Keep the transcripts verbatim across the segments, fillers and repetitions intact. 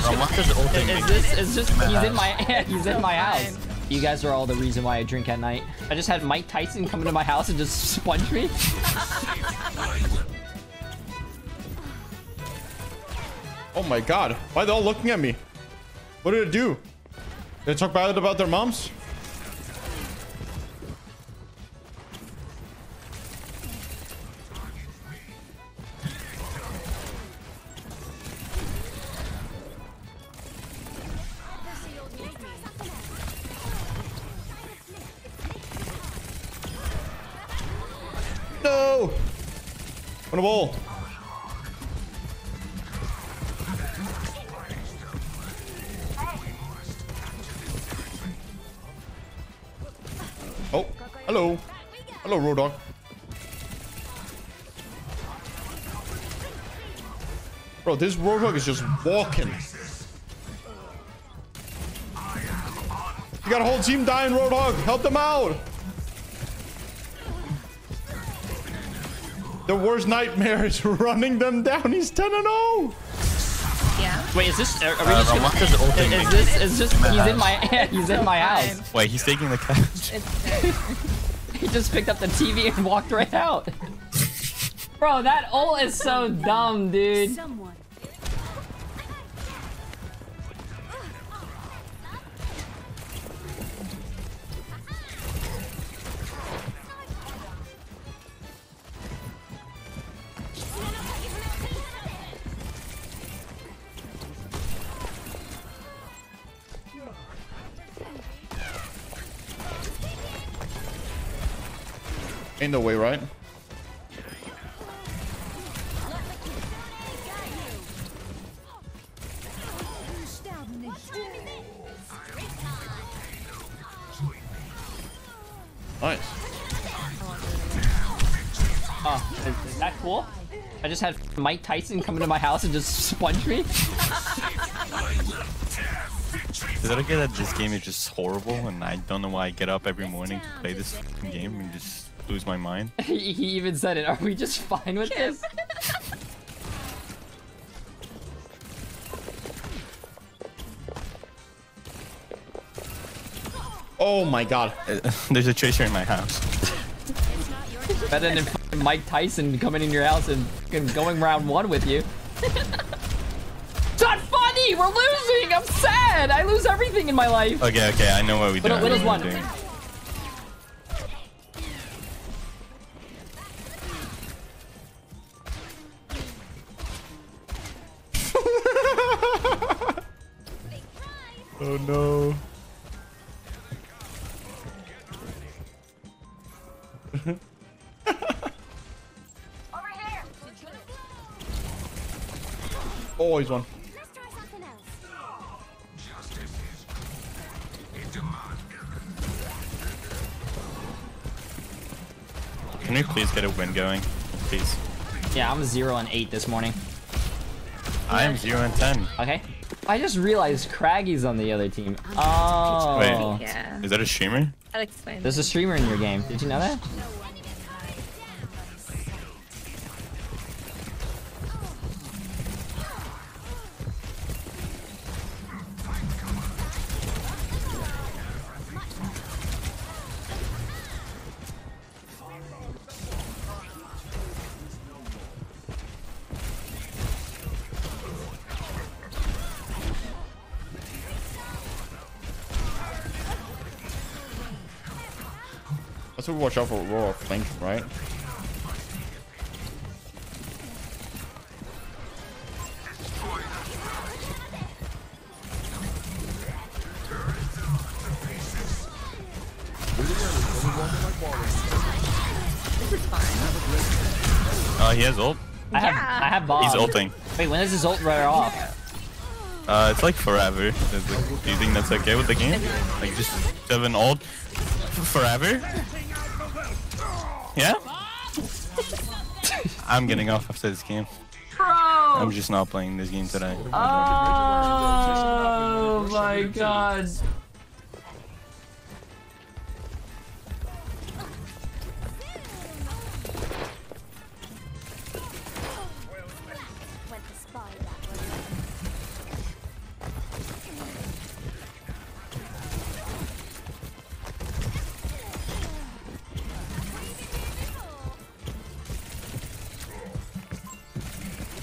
It's just, it's just, he's in my, he's in my house. You guys are all the reason why I drink at night. I just had Mike Tyson come into my house and just punch me. Oh my god, why are they all looking at me? What did it do? Did it talk bad about their moms? No! On a wall. Oh, hello. Hello, Roadhog. Bro, this Roadhog is just walking. You got a whole team dying, Roadhog. Help them out. The worst nightmare is running them down. He's ten and oh. Yeah. Wait, is this? Are we just? Uh, gonna, is, thing is this? Is just? He's in my. He's in my house. Wait, he's taking the couch. He just picked up the T V and walked right out. Bro, that ult is so dumb, dude. Someone. Ain't no way, right? Nice. Oh, is, is that cool? I just had Mike Tyson come into my house and just sponge me. Is it okay that this game is just horrible and I don't know why I get up every morning to play this game and just lose my mind? he, he even said it. Are we just fine with this? Oh my god. There's a Tracer in my house. Better than fucking Mike Tyson coming in your house and going round one with you. It's not funny! We're losing! I'm sad! I lose everything in my life. Okay, okay. I know what we do. What is one? Oh no. Over here. Always one. Let's try something else. Justice is in demand. Can you please get a win going? Please. Yeah, I'm zero and eight this morning. I am zero and ten. Okay. I just realized Craggy's on the other team. Oh. Wait, yeah. Is that a streamer? I'll explain. There's a streamer in your game. Did you know that? Let's watch out for RoFlank, right? Oh, uh, he has ult? I have, yeah. I have bomb. He's ulting. Wait, when does his ult wear off? Uh, it's like forever. It's like, do you think that's okay with the game? Like, just have an ult forever? Yeah? I'm getting off after this game. Bro! I'm just not playing this game today. Oh my god.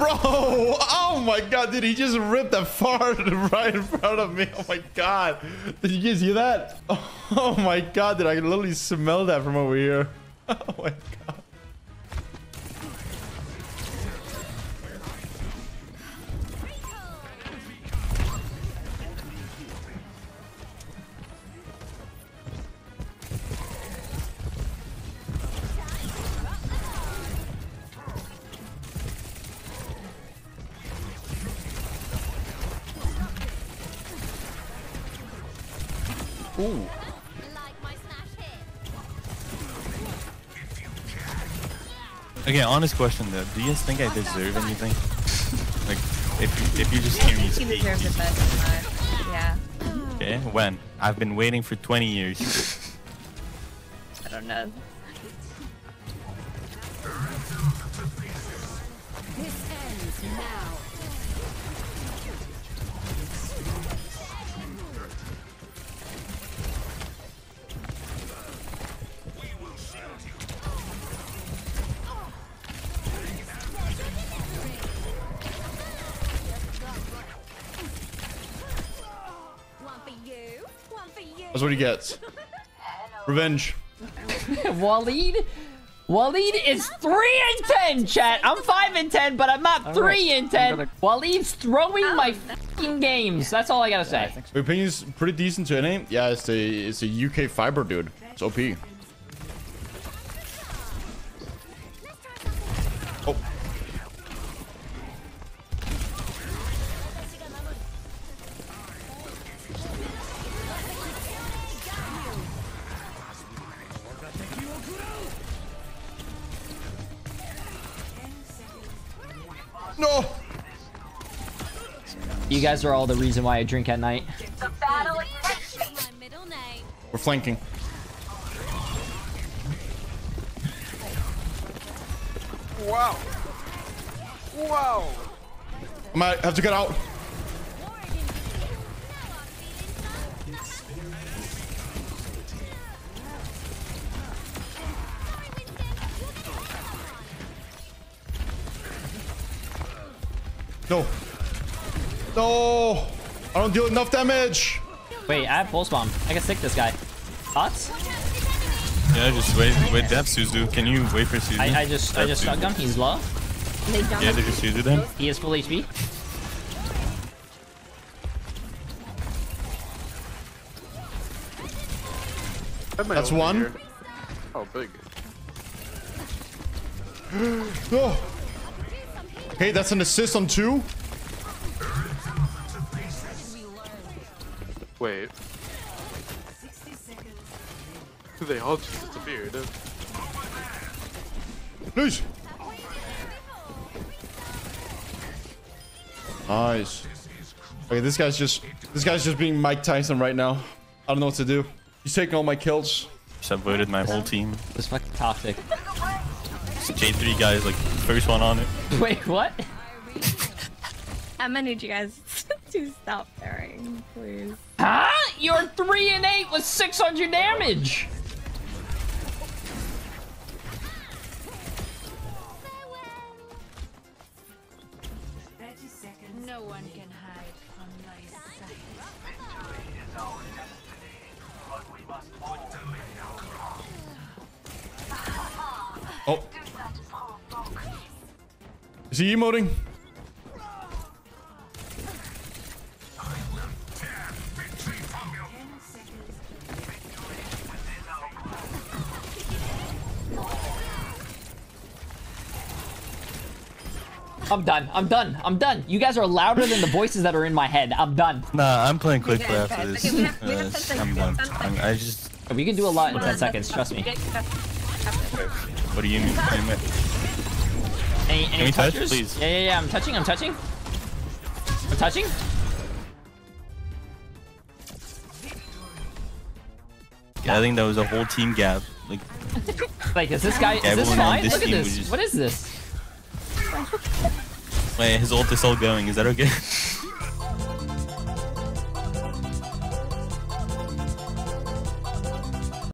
Bro, oh my god, dude, he just ripped a fart right in front of me. Oh my god. Did you guys hear that? Oh my god, dude, I can literally smell that from over here. Oh my god. Ooh. Okay, honest question though, do you guys think I deserve anything? Like, if you, if you just hear me speak. You deserve the best, yeah. Okay, when? I've been waiting for twenty years. I don't know. This ends now. That's what he gets. Revenge. Waleed. Waleed is three and ten, chat. I'm five and ten, but I'm not three and ten. Gonna... Waleed's throwing oh, my no. fucking games. That's all I gotta say. Yeah, so. Opinion's pretty decent to any. Yeah, it's a, it's a U K fiber, dude. It's O P. Oh. No. You guys are all the reason why I drink at night. We're flanking. Wow. Wow. I might have to get out. No. No. I don't deal enough damage. Wait, I have pulse bomb. I can stick this guy. Thoughts? Yeah, just wait. Wait, Dev Suzu. Can you wait for Suzu? I, I just, Dev I just stunned him. He's low. They yeah, they just Suzu him. He is full H P. That's one. Here. Oh, big. No. Hey, that's an assist on two. Wait. They all just disappeared. Nice. Nice. Okay, this guy's just this guy's just being Mike Tyson right now. I don't know what to do. He's taking all my kills. Subverted my whole team. This fucking toxic. J three guys, like first one on it. Wait, what? I'm gonna need you guys to stop throwing, please. Huh? You're three and eight with six hundred damage. No one can hide from my sight. Oh. Is he emoting? I'm done. I'm done. I'm done. You guys are louder than the voices that are in my head. I'm done. Nah, I'm playing quick play after this. Okay, we have, we have ten uh, I'm done. I'm, I just. We can do a lot in ten seconds. Trust me. What do you mean? Any, any Can we touchers? touch, please? Yeah, yeah, yeah. I'm touching. I'm touching. I'm touching. Yeah, I think that was a whole team gap. Like, like is this guy? Is this fine? This Look at this. Just... What is this? Wait, his ult is all going. Is that okay?